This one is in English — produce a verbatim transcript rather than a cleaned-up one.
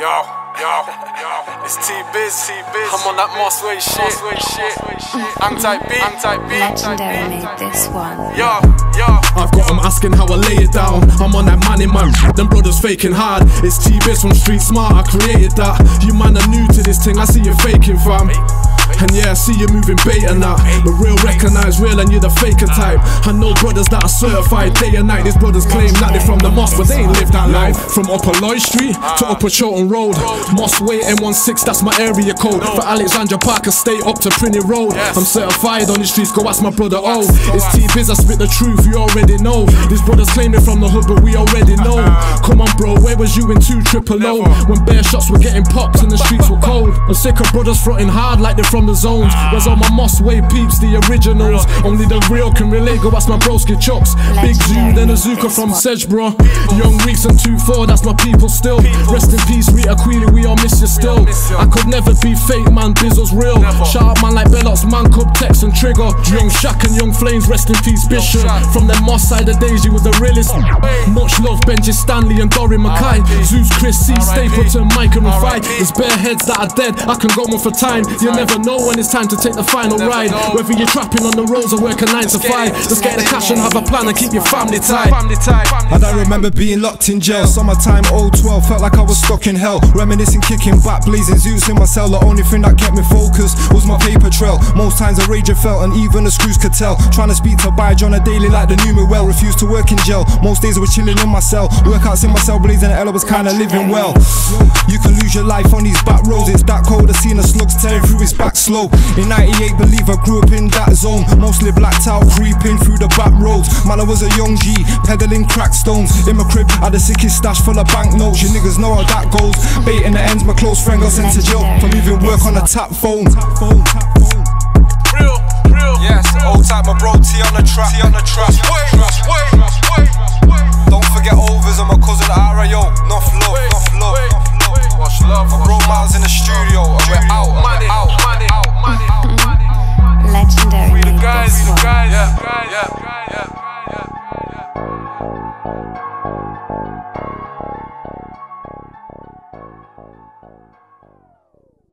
Yo, yo, yo, it's T-Biz, T-Biz. I'm on that Mossway shit, Mossway shit. I'm type B, I'm type B. Legendary made this one. Yo, yo. I've got them asking how I lay it down. I'm on that man in my room. Them brothers faking hard. It's T-Biz from Street Smart, I created that. You man are new to this thing, I see you faking, fam. And yeah, I see you moving bait and that, but real recognize real and you're the faker type. I know brothers that are certified day and night. These brothers claim that they from the Moss, but they ain't lived that life. From Upper Lloyd Street to Upper Chowton Road, Mossway, M sixteen, that's my area code. For Alexandra Parker, stay up to Prinny Road. I'm certified on the streets, go ask my brother O. It's T-Biz, I spit the truth, you already know. These brothers claim they're from the hood, but we already know. Come on bro, where was you in two triple O? When bear shots were getting popped and the streets were cold. I'm sick of brothers fronting hard like they're from the zones. Where's all my Mossway peeps, the originals? Only the real can relate, go ask my broski chops. Big Zoo, then Azuka from Sedge, bro. Young Weeks and Two Four, that's my people still. Rest in peace, Rita Queely, we all miss you still. I could never be fake, man, Bizzle's real. Shout out man like Bellots, man, Cub, Tex and Trigger. Young Shaq and Young Flames, rest in peace, Bishop. From the Moss side of days, you was the realest. Much love, Benji Stanley and Dory Mackay. Zeus, Chris, C, Stapleton, Mike and Rafai. There's bare heads that are dead, I can go on for time. You never know when it's time to take the final ride. Whether you're trapping on the roads or working nine to five, just get the cash and have a plan and keep your family tight. I don't remember being locked in jail. Summertime oh twelve, felt like I was stuck in hell. Reminiscing, kicking back, blazing Zeus in my cell. The only thing that kept me focused was my paper trail. Most times the rage I felt and even the screws could tell. Trying to speak to Bi-Jona daily like they knew me well. Refused to work in jail, most days I was chilling in my cell. Workouts in my cell, blazing the L, I was kinda living well. You can lose your life on these back roads. It's that cold, I seen the slugs tearing through his back slow. In ninety-eight, believe I grew up in that zone. Mostly blacked out, creeping through the back roads. Malla was a young G, peddling crack stones. In my crib, had the sickest stash full of banknotes. You niggas know how that goes. Baiting the ends, my close friend got sent to jail for leaving work on a tap phone. Real, real. Yes, old type, my bro, T on the track. T on the track. Wait, wait, wait, wait. Don't forget overs and my cousin R I O. Nuff love, nuff love, nuff love. Watch love. I brought miles in the studio and we're out. Money, out. Money, out. Money, money, money. Legendary. We the guys, we the guys, yeah, guys, yeah, guys, yeah, guys, yeah, guys, yeah.